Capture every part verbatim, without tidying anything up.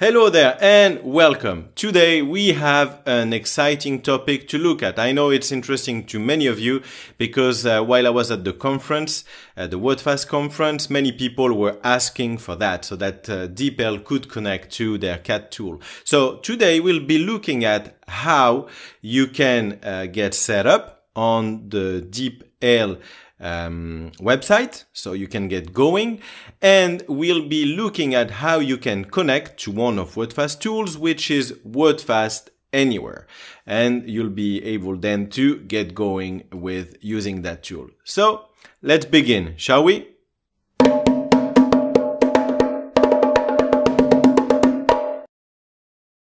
Hello there and welcome. Today we have an exciting topic to look at. I know it's interesting to many of you because uh, while I was at the conference, uh, the Wordfast conference, many people were asking for that so that uh, DeepL could connect to their C A T tool. So today we'll be looking at how you can uh, get set up on the DeepL Um, website, so you can get going, and we'll be looking at how you can connect to one of Wordfast tools, which is Wordfast Anywhere, and you'll be able then to get going with using that tool. So let's begin, shall we?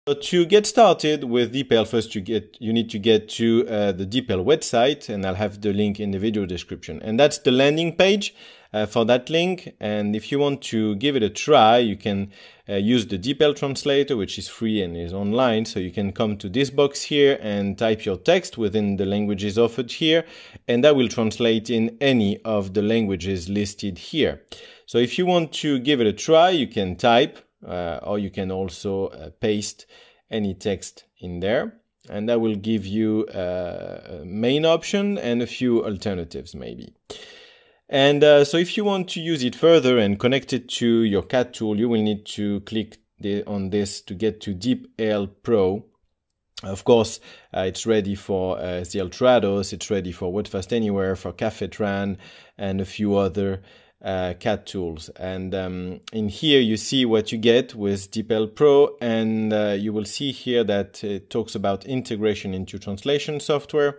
So to get started with DeepL, first you get you need to get to uh, the DeepL website, and I'll have the link in the video description. And that's the landing page uh, for that link. And if you want to give it a try, you can uh, use the DeepL translator, which is free and is online. So you can come to this box here and type your text within the languages offered here, and that will translate in any of the languages listed here. So if you want to give it a try, you can type. Uh, or you can also uh, paste any text in there, and that will give you uh, a main option and a few alternatives maybe. And uh, so if you want to use it further and connect it to your C A T tool, you will need to click the, on this to get to DeepL Pro. Of course, uh, it's ready for uh, Z L Trados, it's ready for Wordfast Anywhere, for Cafetran, and a few other Uh, C A T tools. And um, in here you see what you get with DeepL Pro, and uh, you will see here that it talks about integration into translation software,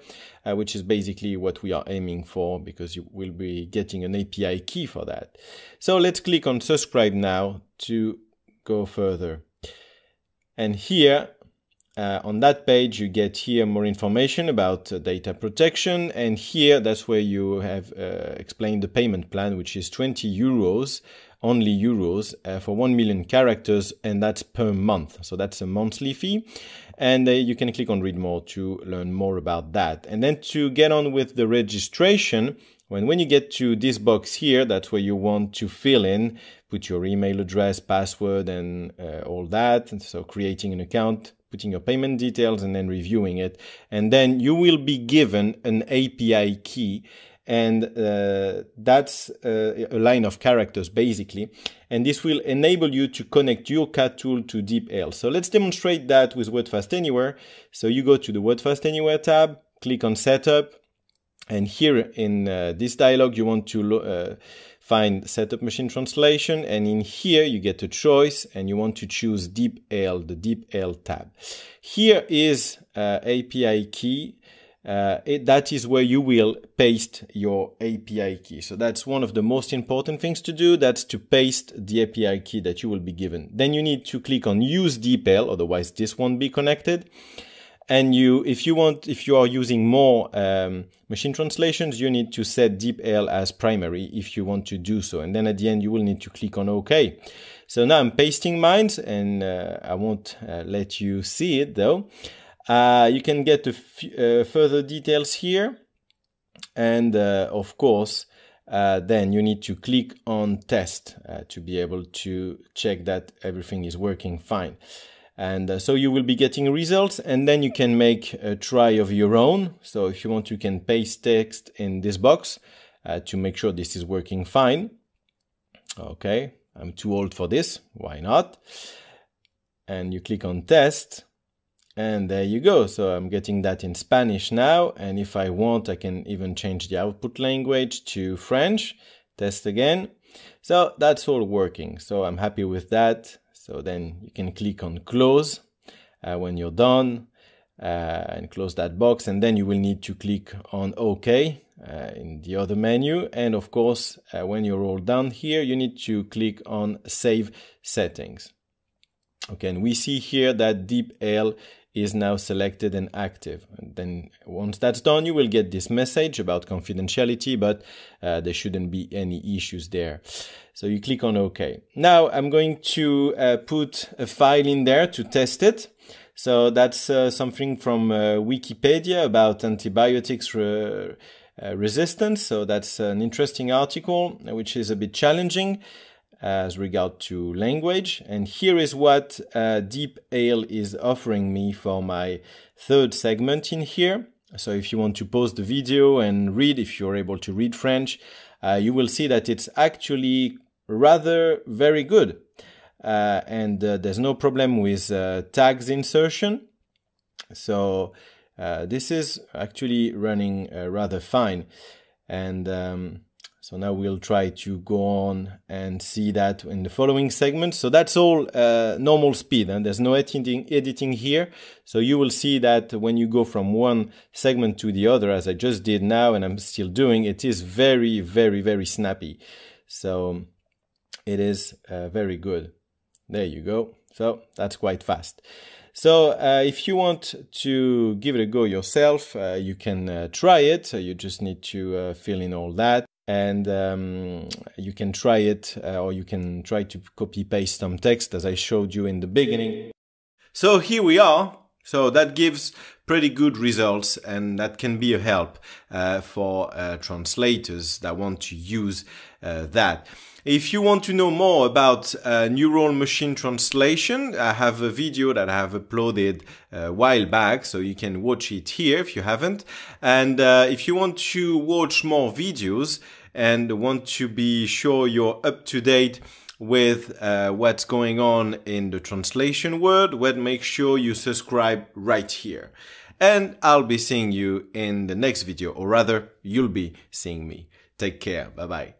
uh, which is basically what we are aiming for, because you will be getting an A P I key for that. So let's click on subscribe now to go further. And here Uh, on that page, you get here more information about uh, data protection, and here that's where you have uh, explained the payment plan, which is twenty euros, only euros, uh, for one million characters, and that's per month. So that's a monthly fee, and uh, you can click on read more to learn more about that. And then to get on with the registration, When, when you get to this box here, that's where you want to fill in, put your email address, password, and uh, all that. And so creating an account, putting your payment details, and then reviewing it. And then you will be given an A P I key, and uh, that's uh, a line of characters basically. And this will enable you to connect your C A T tool to DeepL. So let's demonstrate that with Wordfast Anywhere. So you go to the Wordfast Anywhere tab, click on Setup, and here in uh, this dialog, you want to uh, find Setup Machine Translation. And in here, you get a choice, and you want to choose DeepL, the DeepL tab. Here is uh, A P I key. Uh, it, that is where you will paste your A P I key. So that's one of the most important things to do. That's to paste the A P I key that you will be given. Then you need to click on Use DeepL, otherwise this won't be connected. And you, if you want, if you are using more um, machine translations, you need to set DeepL as primary if you want to do so. And then at the end, you will need to click on OK. So now I'm pasting mine, and uh, I won't uh, let you see it though. Uh, you can get a f uh, further details here. And uh, of course, uh, then you need to click on test uh, to be able to check that everything is working fine. And uh, so you will be getting results, and then you can make a try of your own. So if you want, you can paste text in this box uh, to make sure this is working fine. Okay, I'm too old for this, why not? And you click on test, and there you go. So I'm getting that in Spanish now, and if I want, I can even change the output language to French. Test again. So that's all working, so I'm happy with that. So then you can click on close uh, when you're done uh, and close that box. And then you will need to click on OK uh, in the other menu. And of course, uh, when you're all done here, you need to click on Save Settings. Okay, and we see here that DeepL is now selected and active. And then once that's done, you will get this message about confidentiality, but uh, there shouldn't be any issues there. So you click on OK. Now I'm going to uh, put a file in there to test it. So that's uh, something from uh, Wikipedia about antibiotics re uh, resistance. So that's an interesting article, which is a bit challenging. as regard to language. And here is what uh, DeepL is offering me for my third segment in here. So if you want to pause the video and read, if you're able to read French, uh, you will see that it's actually rather very good. Uh, and uh, there's no problem with uh, tags insertion. So uh, this is actually running uh, rather fine. And um, so now we'll try to go on and see that in the following segment. So that's all uh, normal speed, and there's no editing, editing here. So you will see that when you go from one segment to the other, as I just did now, and I'm still doing, it is very, very, very snappy. So it is uh, very good. There you go. So that's quite fast. So uh, if you want to give it a go yourself, uh, you can uh, try it. So you just need to uh, fill in all that, and um, you can try it, uh, or you can try to copy paste some text as I showed you in the beginning. So here we are. So that gives pretty good results, and that can be a help uh, for uh, translators that want to use uh, that. If you want to know more about uh, neural machine translation, I have a video that I have uploaded a while back, so you can watch it here if you haven't. And uh, if you want to watch more videos and want to be sure you're up to date with uh, what's going on in the translation world, well, make sure you subscribe right here. And I'll be seeing you in the next video, or rather, you'll be seeing me. Take care. Bye-bye.